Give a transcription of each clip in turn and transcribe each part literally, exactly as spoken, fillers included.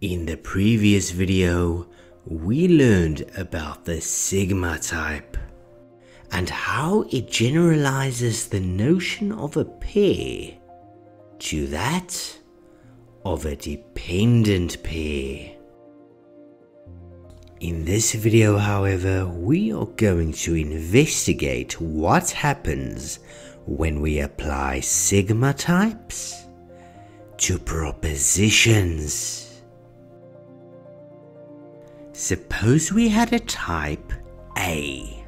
In the previous video, we learned about the Sigma type and how it generalizes the notion of a pair to that of a dependent pair. In this video, however, we are going to investigate what happens when we apply sigma types to propositions. Suppose we had a type A,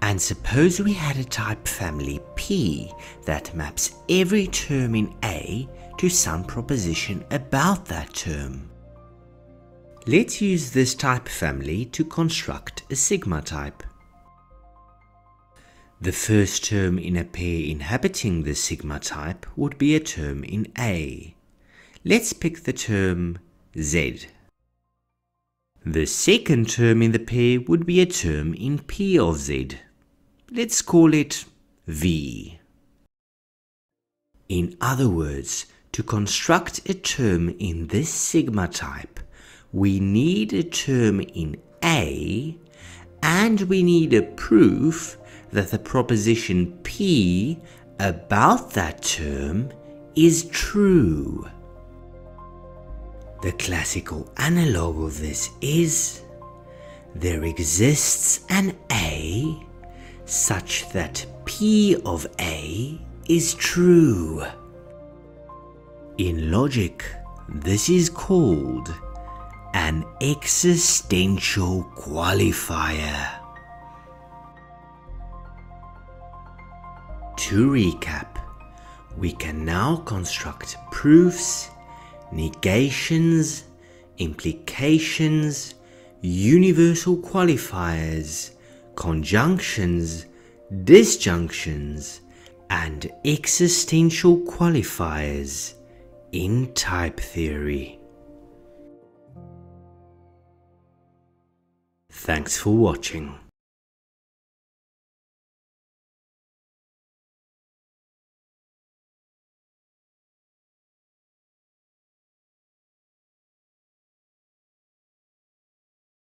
and suppose we had a type family P that maps every term in A to some proposition about that term. Let's use this type family to construct a sigma type. The first term in a pair inhabiting the sigma type would be a term in A. Let's pick the term Z. The second term in the pair would be a term in P of Z. Let's call it V. In other words, to construct a term in this sigma type, we need a term in A, and we need a proof that the proposition P about that term is true. The classical analogue of this is, there exists an A such that P of A is true. In logic, this is called an existential qualifier. To recap, we can now construct proofs, negations, implications, universal qualifiers, conjunctions, disjunctions, and existential qualifiers in type theory. Thanks for watching.